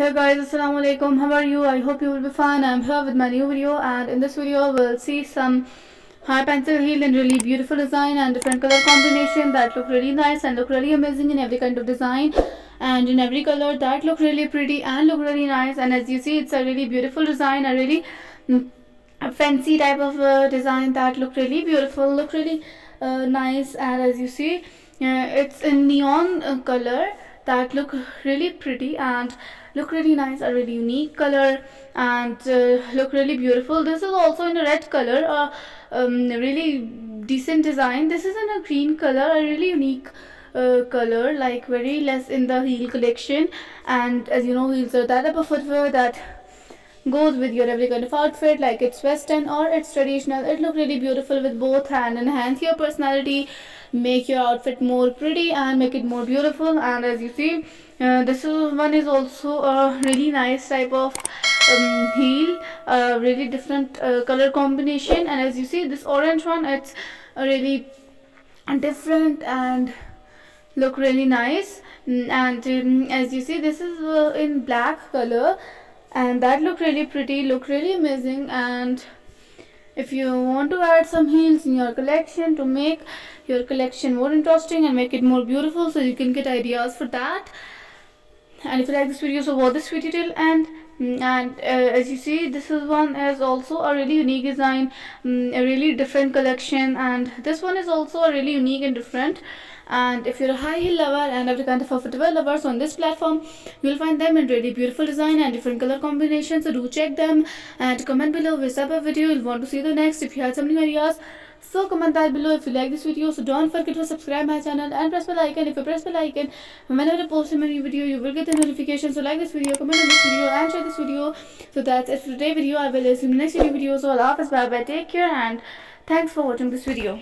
Hey guys, assalamualaikum. How are you? I hope you will be fine. I'm here with my new video, and in this video we'll see some high pencil heel in really beautiful design and different color combination that look really nice and look really amazing in every kind of design and in every color that look really pretty and look really nice. And as you see, it's a really beautiful design, a really fancy type of design that look really beautiful, look really nice. And as you see, it's in neon color that look really pretty and look really nice, a really unique color, and look really beautiful. This is also in a red color, really decent design. This is in a green color, a really unique color, like very less in the heel collection. And as you know, heels are that type of footwear that goes with your every kind of outfit, like it's western or it's traditional. It look really beautiful with both hand, enhance your personality, make your outfit more pretty and make it more beautiful. And as you see, this one is also a really nice type of heel, really different color combination. And as you see, this orange one, it's really different and look really nice. And as you see, this is in black color, and that look really pretty, look really amazing. And if you want to add some heels in your collection to make your collection more interesting and make it more beautiful, so you can get ideas for that. And if you like this video, so watch this video till end. And as you see, this is one is also a really unique design, a really different collection, and this one is also a really unique and different. And if you're a high heel lover and every kind of footwear lovers on this platform, you'll find them in really beautiful design and different color combinations, so do check them and comment below which type of video you'll want to see the next. If you have some new ideas, so comment that below. If you like this video, so don't forget to subscribe my channel and press bell icon. If you press bell icon, whenever I post a new video, you will get the notification. So like this video, comment on this video and share this video. So that's it for today's video. I will see you in the next video. So Allah Hafiz, bye bye, take care, and thanks for watching this video.